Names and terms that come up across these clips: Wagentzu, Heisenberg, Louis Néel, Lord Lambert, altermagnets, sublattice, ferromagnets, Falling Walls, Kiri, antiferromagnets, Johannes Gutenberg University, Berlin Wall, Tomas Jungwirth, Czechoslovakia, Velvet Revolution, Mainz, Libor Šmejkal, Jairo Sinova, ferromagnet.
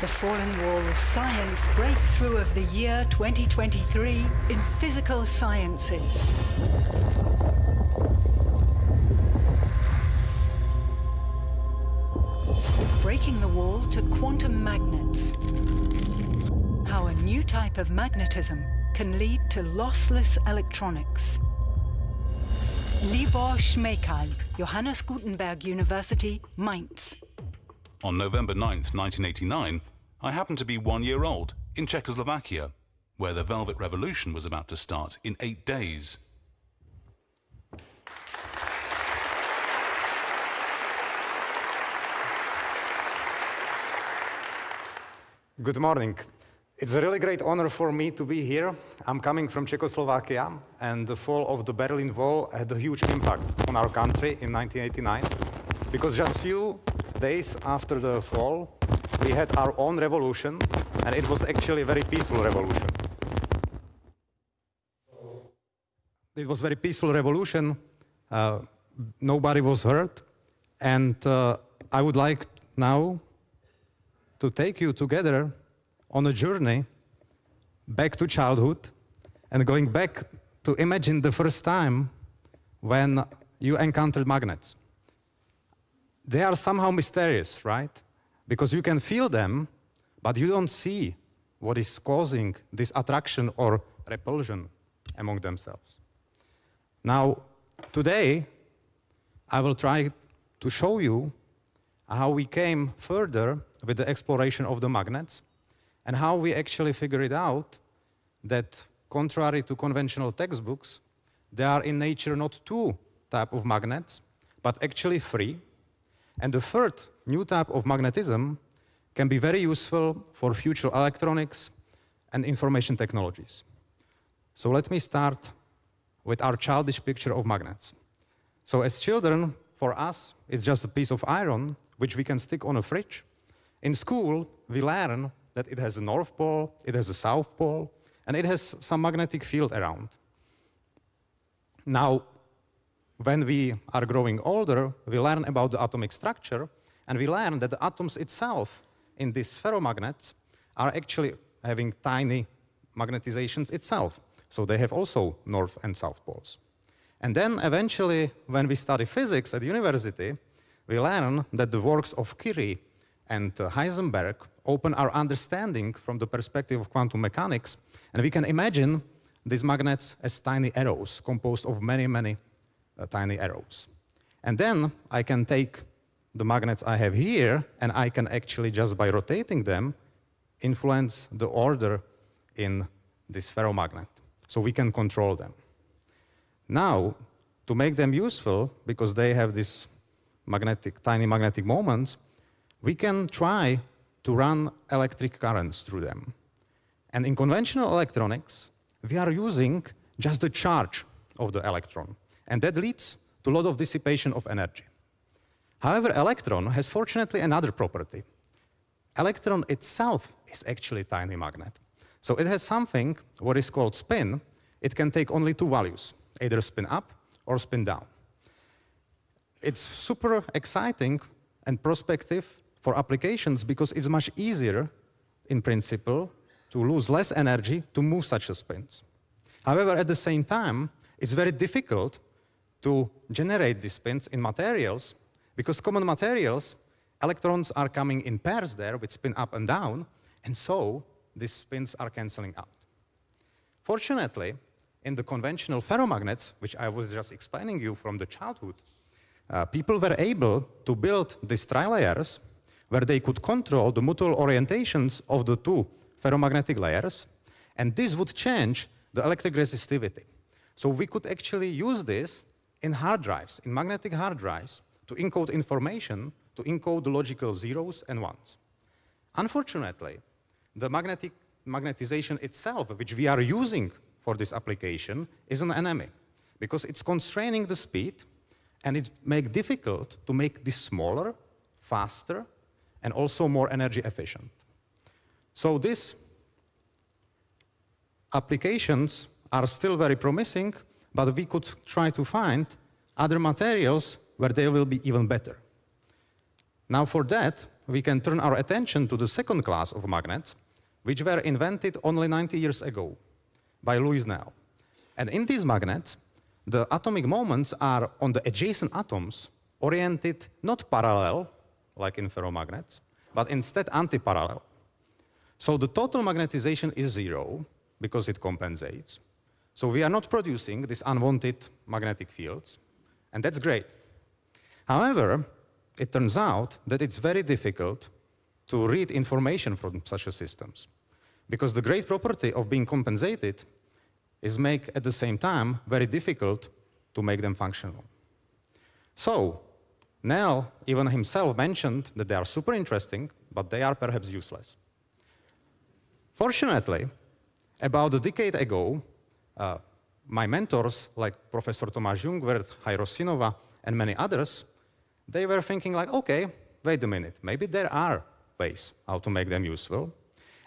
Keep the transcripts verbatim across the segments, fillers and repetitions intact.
The Falling Walls Science Breakthrough of the Year twenty twenty-three in Physical Sciences. Breaking the wall to quantum magnets. How a new type of magnetism can lead to lossless electronics. Libor Šmejkal, Johannes Gutenberg University, Mainz. On November ninth, nineteen eighty-nine, I happened to be one year old in Czechoslovakia, where the Velvet Revolution was about to start in eight days. Good morning. It's a really great honor for me to be here. I'm coming from Czechoslovakia, and the fall of the Berlin Wall had a huge impact on our country in nineteen eighty-nine, because just few days after the fall, we had our own revolution, and it was actually a very peaceful revolution. It was a very peaceful revolution. Uh, nobody was hurt, and uh, I would like now to take you together on a journey back to childhood and going back to imagine the first time when you encountered magnets. They are somehow mysterious, right? Because you can feel them, but you don't see what is causing this attraction or repulsion among themselves. Now, today, I will try to show you how we came further with the exploration of the magnets, and how we actually figured out that, contrary to conventional textbooks, there are in nature not two types of magnets, but actually three. And the third new type of magnetism can be very useful for future electronics and information technologies. So let me start with our childish picture of magnets. So as children, for us, it's just a piece of iron which we can stick on a fridge. In school, we learn that it has a north pole, it has a south pole, and it has some magnetic field around. Now, when we are growing older, we learn about the atomic structure, and we learn that the atoms itself in these ferromagnets are actually having tiny magnetizations itself. So they have also north and south poles. And then eventually, when we study physics at university, we learn that the works of Kiri and Heisenberg open our understanding from the perspective of quantum mechanics, and we can imagine these magnets as tiny arrows composed of many, many uh, tiny arrows. And then I can take the magnets I have here, and I can actually, just by rotating them, influence the order in this ferromagnet. So we can control them. Now, to make them useful, because they have these magnetic, tiny magnetic moments, we can try to run electric currents through them. And in conventional electronics, we are using just the charge of the electron. And that leads to a lot of dissipation of energy. However, electron has fortunately another property. Electron itself is actually a tiny magnet. So it has something what is called spin. It can take only two values, either spin up or spin down. It's super exciting and prospective for applications, because it's much easier, in principle, to lose less energy to move such a spins. However, at the same time, it's very difficult to generate these spins in materials, because common materials, electrons are coming in pairs there with spin up and down, and so these spins are canceling out. Fortunately, in the conventional ferromagnets, which I was just explaining you from the childhood, Uh, people were able to build these tri-layers where they could control the mutual orientations of the two ferromagnetic layers, and this would change the electric resistivity. So we could actually use this in hard drives, in magnetic hard drives, to encode information, to encode the logical zeros and ones. Unfortunately, the magnetic magnetization itself, which we are using for this application, is an enemy, because it's constraining the speed, and it makes it difficult to make this smaller, faster, and also more energy efficient. So these applications are still very promising, but we could try to find other materials where they will be even better. Now for that, we can turn our attention to the second class of magnets, which were invented only ninety years ago by Louis Néel. And in these magnets, the atomic moments are on the adjacent atoms oriented not parallel, like in ferromagnets, but instead anti-parallel. So the total magnetization is zero because it compensates. So we are not producing these unwanted magnetic fields, and that's great. However, it turns out that it's very difficult to read information from such a systems, because the great property of being compensated is make at the same time very difficult to make them functional. So Néel even himself mentioned that they are super interesting, but they are perhaps useless. Fortunately, about a decade ago, uh, my mentors like Professor Tomas Jungwirth, Jairo Sinova, and many others, they were thinking like, okay, wait a minute, maybe there are ways how to make them useful.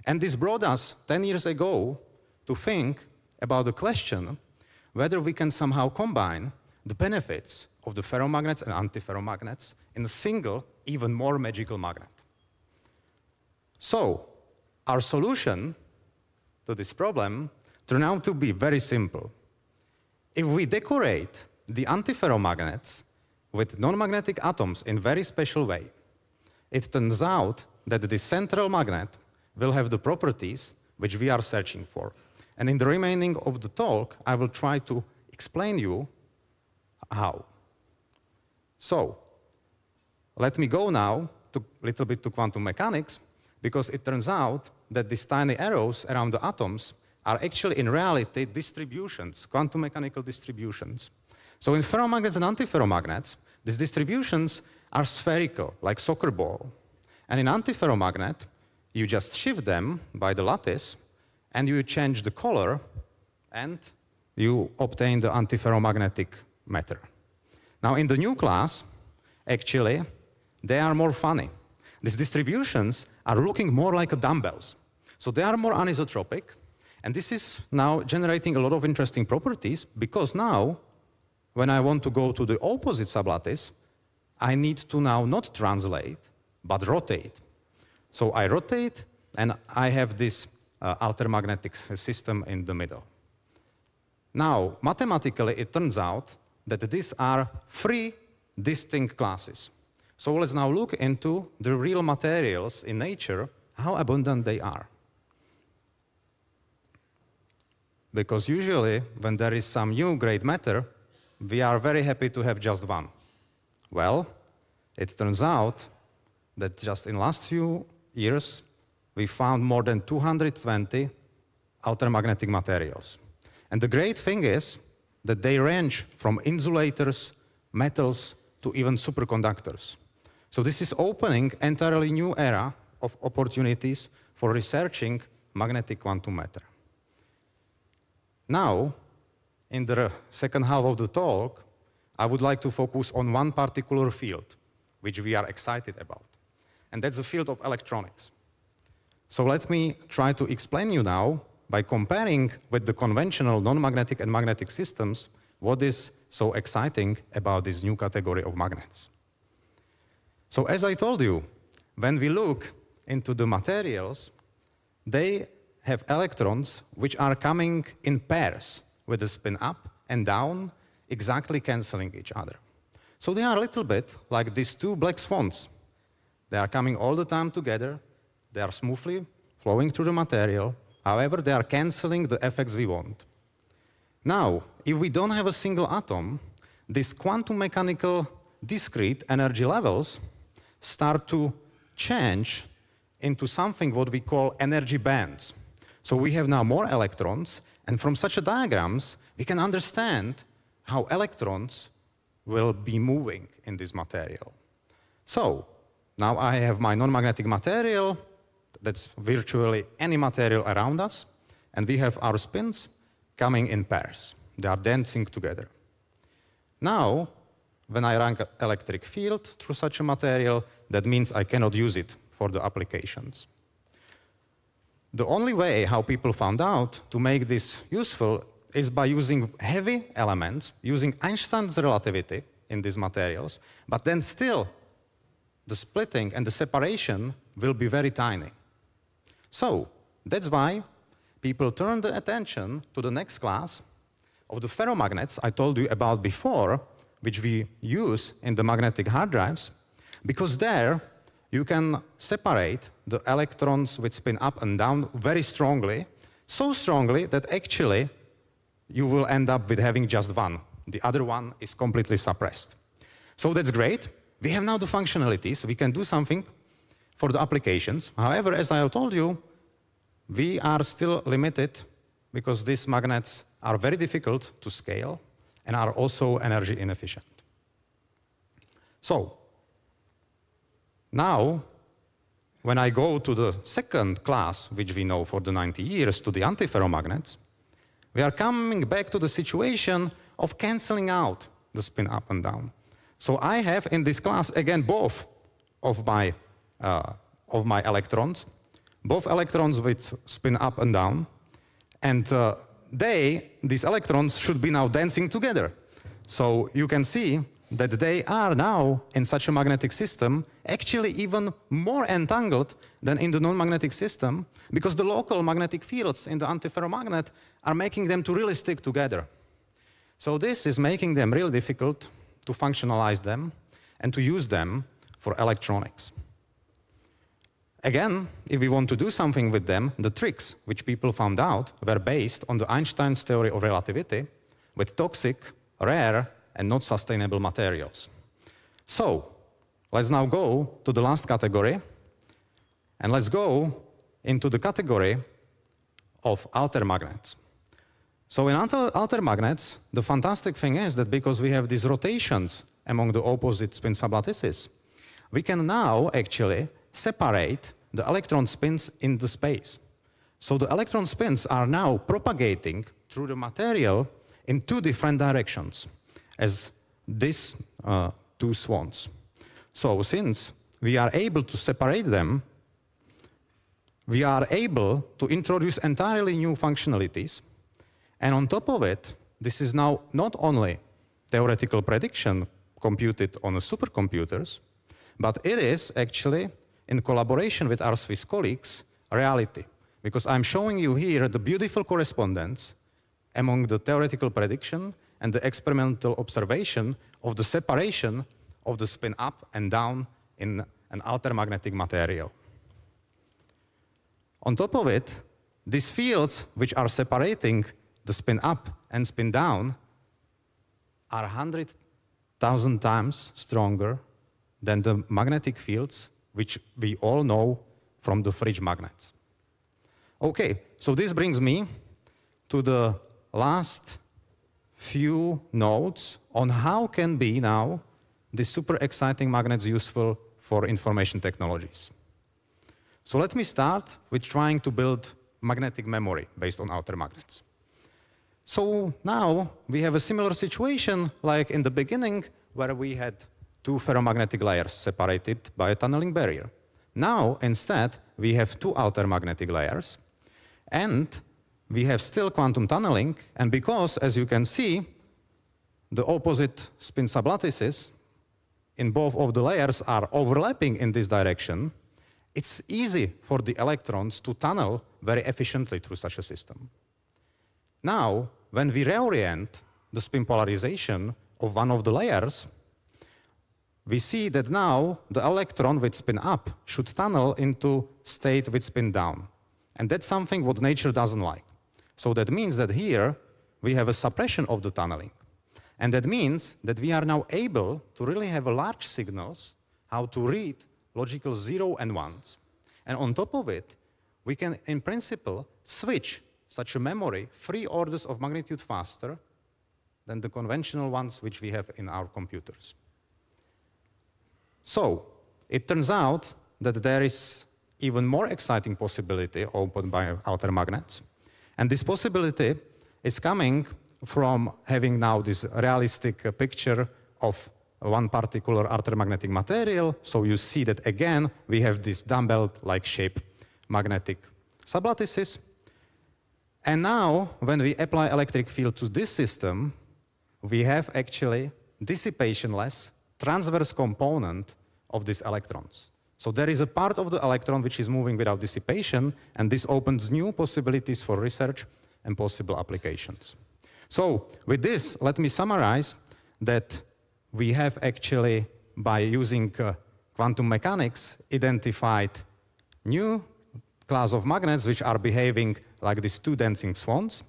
And this brought us ten years ago to think about the question whether we can somehow combine the benefits of the ferromagnets and antiferromagnets in a single, even more magical magnet. So our solution to this problem turned out to be very simple. If we decorate the antiferromagnets with non-magnetic atoms in a very special way, it turns out that the central magnet will have the properties which we are searching for. And in the remaining of the talk, I will try to explain you how. So let me go now a little bit to quantum mechanics, because it turns out that these tiny arrows around the atoms are actually in reality distributions, quantum mechanical distributions. So in ferromagnets and antiferromagnets, these distributions are spherical, like soccer ball. And in antiferromagnet, you just shift them by the lattice, and you change the color, and you obtain the antiferromagnetic matter. Now, in the new class, actually, they are more funny. These distributions are looking more like dumbbells. So they are more anisotropic, and this is now generating a lot of interesting properties, because now, when I want to go to the opposite sublattice, I need to now not translate, but rotate. So I rotate, and I have this Uh, altermagnetic system in the middle. Now, mathematically, it turns out that these are three distinct classes. So let's now look into the real materials in nature, how abundant they are. Because usually, when there is some new great matter, we are very happy to have just one. Well, it turns out that just in the last few years, we found more than two hundred twenty altermagnetic materials. And the great thing is that they range from insulators, metals, to even superconductors. So this is opening an entirely new era of opportunities for researching magnetic quantum matter. Now, in the second half of the talk, I would like to focus on one particular field, which we are excited about. And that's the field of electronics. So let me try to explain you now, by comparing with the conventional non-magnetic and magnetic systems, what is so exciting about this new category of magnets. So as I told you, when we look into the materials, they have electrons which are coming in pairs with a spin up and down, exactly cancelling each other. So they are a little bit like these two black swans. They are coming all the time together. They are smoothly flowing through the material. However, they are cancelling the effects we want. Now, if we don't have a single atom, these quantum mechanical discrete energy levels start to change into something what we call energy bands. So we have now more electrons, and from such a diagrams, we can understand how electrons will be moving in this material. So now I have my non-magnetic material. That's virtually any material around us, and we have our spins coming in pairs. They are dancing together. Now, when I run an electric field through such a material, that means I cannot use it for the applications. The only way how people found out to make this useful is by using heavy elements, using Einstein's relativity in these materials, but then still the splitting and the separation will be very tiny. So that's why people turn their attention to the next class of the ferromagnets I told you about before, which we use in the magnetic hard drives, because there you can separate the electrons which spin up and down very strongly, so strongly that actually you will end up with having just one. The other one is completely suppressed. So that's great. We have now the functionalities. We can do something for the applications. However, as I told you, we are still limited because these magnets are very difficult to scale and are also energy inefficient. So now, when I go to the second class, which we know for the ninety years, to the antiferromagnets, we are coming back to the situation of cancelling out the spin up and down. So I have in this class, again, both of my, uh, of my electrons, both electrons which spin up and down, and uh, they, these electrons, should be now dancing together. So you can see that they are now, in such a magnetic system, actually even more entangled than in the non-magnetic system, because the local magnetic fields in the antiferromagnet are making them to really stick together. So this is making them really difficult to functionalize them and to use them for electronics. Again, if we want to do something with them, the tricks which people found out were based on the Einstein's theory of relativity with toxic, rare, and not sustainable materials. So let's now go to the last category, and let's go into the category of altermagnets. So in altermagnets, the fantastic thing is that because we have these rotations among the opposite spin sublattices, we can now actually separate the electron spins in the space. So the electron spins are now propagating through the material in two different directions, as these uh, two swans. So since we are able to separate them, we are able to introduce entirely new functionalities. And on top of it, this is now not only theoretical prediction computed on supercomputers, but it is actually, in collaboration with our Swiss colleagues, reality. Because I'm showing you here the beautiful correspondence among the theoretical prediction and the experimental observation of the separation of the spin up and down in an altermagnetic material. On top of it, these fields which are separating the spin up and spin down are one hundred thousand times stronger than the magnetic fields which we all know from the fridge magnets. Okay, so this brings me to the last few notes on how can be now the super exciting magnets useful for information technologies. So let me start with trying to build magnetic memory based on altermagnets. So now we have a similar situation like in the beginning where we had two ferromagnetic layers separated by a tunneling barrier. Now instead we have two altermagnetic layers, and we have still quantum tunneling, and because, as you can see, the opposite spin sublattices in both of the layers are overlapping in this direction, it's easy for the electrons to tunnel very efficiently through such a system. Now, when we reorient the spin polarization of one of the layers, we see that now the electron with spin up should tunnel into state with spin down. And that's something what nature doesn't like. So that means that here we have a suppression of the tunneling. And that means that we are now able to really have large signals how to read logical zero and ones. And on top of it, we can, in principle, switch such a memory three orders of magnitude faster than the conventional ones which we have in our computers. So it turns out that there is even more exciting possibility opened by altermagnets. And this possibility is coming from having now this realistic picture of one particular altermagnetic material. So you see that again, we have this dumbbell-like shape magnetic sublattices. And now, when we apply electric field to this system, we have actually dissipation-less transverse component of these electrons. So there is a part of the electron which is moving without dissipation, and this opens new possibilities for research and possible applications. So with this, let me summarize that we have actually, by using uh, quantum mechanics, identified new class of magnets which are behaving like these two dancing swans.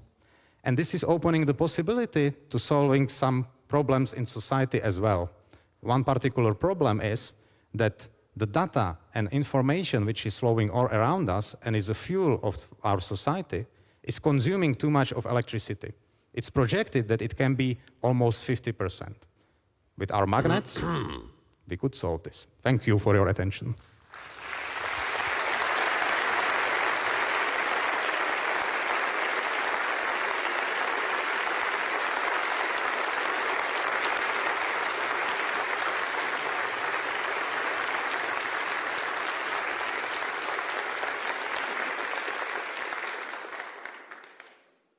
And this is opening the possibility to solving some problems in society as well. One particular problem is that the data and information which is flowing all around us and is the fuel of our society is consuming too much of electricity. It's projected that it can be almost fifty percent. With our magnets, we could solve this. Thank you for your attention.